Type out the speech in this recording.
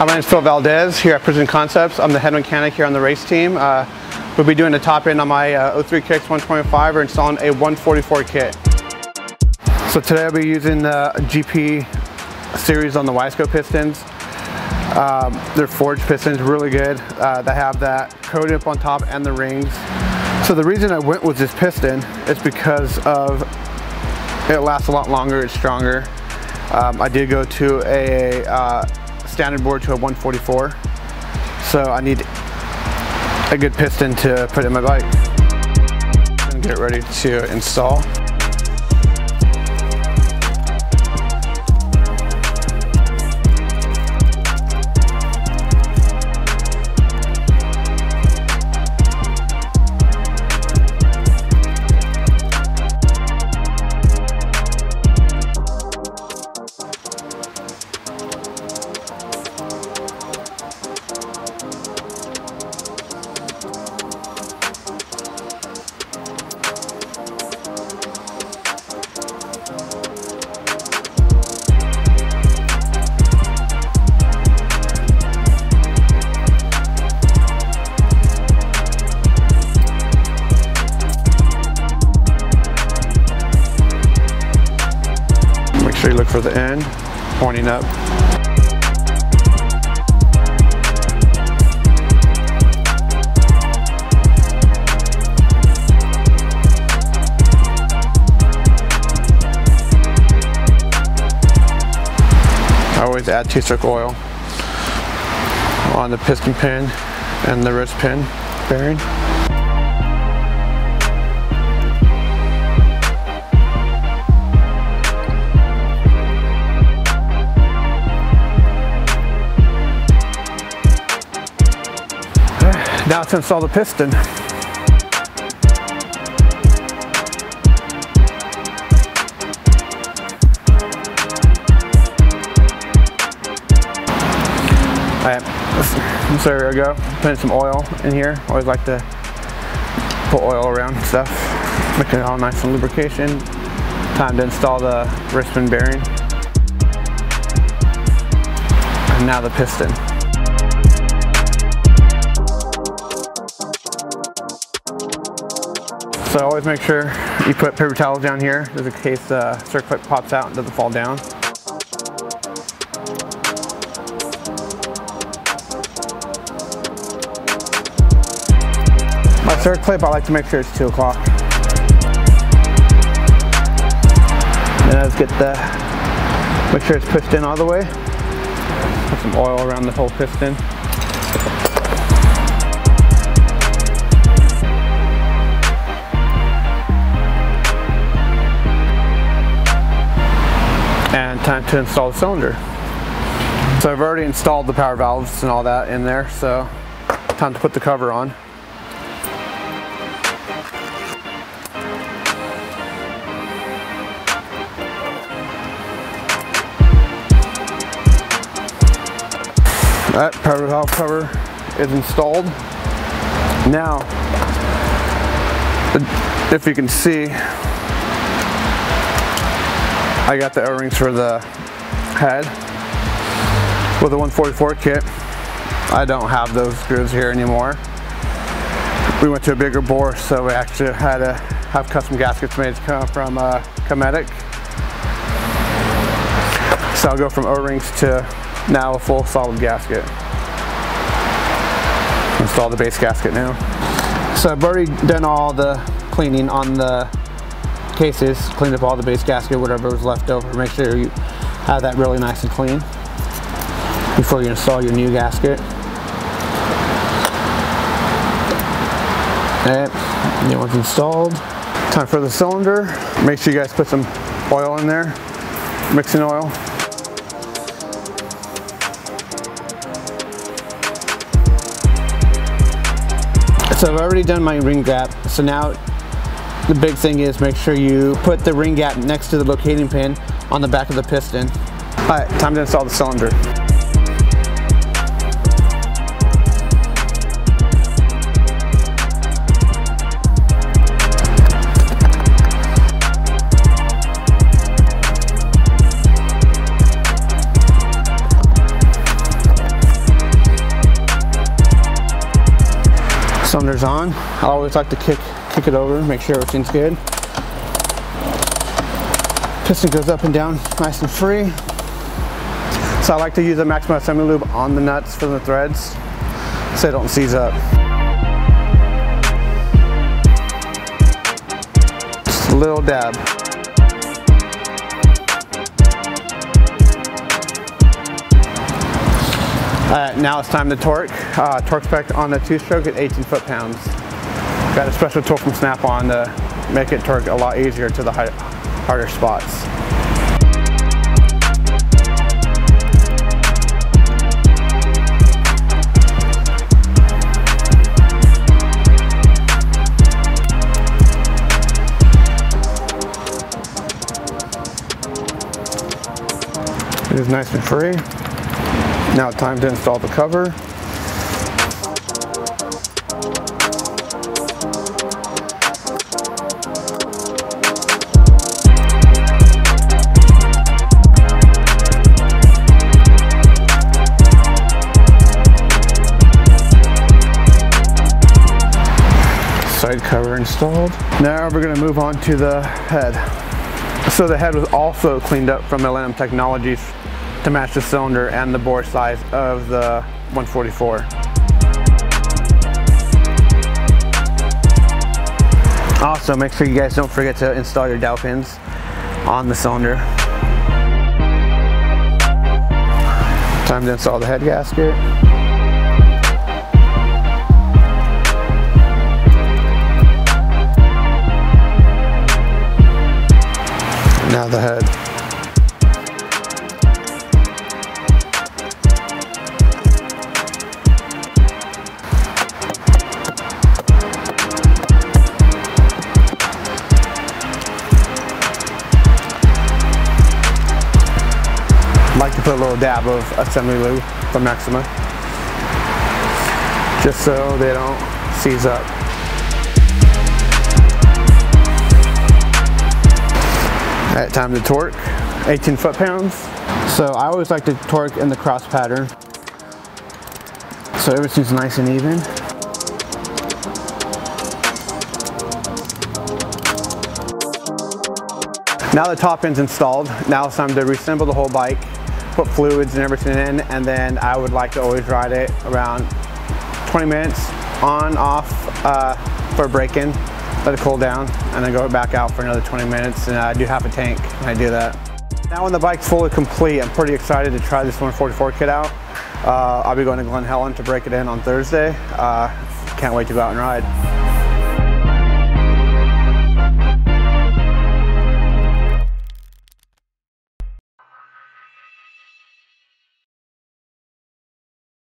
Hi, my name is Phil Valdez here at Precision Concepts. I'm the head mechanic here on the race team. We'll be doing the top end on my 03 KX 125 or installing a 144 kit. So today I'll be using the GP series on the Wiseco pistons. They're forged pistons, really good. They have that coating up on top and the rings. So the reason I went with this piston is because of it lasts a lot longer, it's stronger. I did go to a standard bore to a 144, so I need a good piston to put in my bike and get ready to install. Look for the end, pointing up. I always add 2-stroke oil on the piston pin and the wrist pin bearing. Now to install the piston. Alright, so here we go. Putting some oil in here. Always like to put oil around stuff. Make it all nice and lubrication. Time to install the wristband bearing. And now the piston. So always make sure you put paper towels down here, just in case the circlip pops out and doesn't fall down. My circlip, I like to make sure it's 2 o'clock. Then I just make sure it's pushed in all the way. Put some oil around the whole piston. And time to install the cylinder. So I've already installed the power valves and all that in there, so time to put the cover on. That power valve cover is installed. Now, if you can see, I got the O-rings for the head. With the 144 kit, I don't have those screws here anymore. We went to a bigger bore, so we actually had to have custom gaskets made from Cometic. So I'll go from O-rings to now a full solid gasket. Install the base gasket now. So I've already done all the cleaning on the cases, clean up all the base gasket, whatever was left over. Make sure you have that really nice and clean before you install your new gasket. And new one's installed. Time for the cylinder. Make sure you guys put some oil in there, mixing oil. So I've already done my ring gap, so now the big thing is make sure you put the ring gap next to the locating pin on the back of the piston. All right, time to install the cylinder. cylinder's on. I always like to kick it over, make sure everything's good. Piston goes up and down nice and free. So I like to use a Maxima assembly lube on the nuts for the threads so they don't seize up. Just a little dab. Now it's time to torque. Torque spec on the two-stroke at 18 foot-pounds. Got a special tool from Snap-On to make it torque a lot easier to the harder spots. It is nice and free. Now time to install the cover. Side cover installed. Now we're going to move on to the head. So the head was also cleaned up from Millennium Technologies to match the cylinder and the bore size of the 144. Also, make sure you guys don't forget to install your dowel pins on the cylinder. Time to install the head gasket. Now the head. Like to put a little dab of assembly lube from Maxima, just so they don't seize up. Alright, time to torque, 18 foot-pounds. So I always like to torque in the cross pattern, so everything's nice and even. Now the top end's installed. Now it's time to reassemble the whole bike, put fluids and everything in, and then I would like to always ride it around 20 minutes on, off for braking. Let it cool down and then go back out for another 20 minutes, and I do half a tank when I do that. Now when the bike's fully complete, I'm pretty excited to try this 144 kit out. I'll be going to Glen Helen to break it in on Thursday. Can't wait to go out and ride.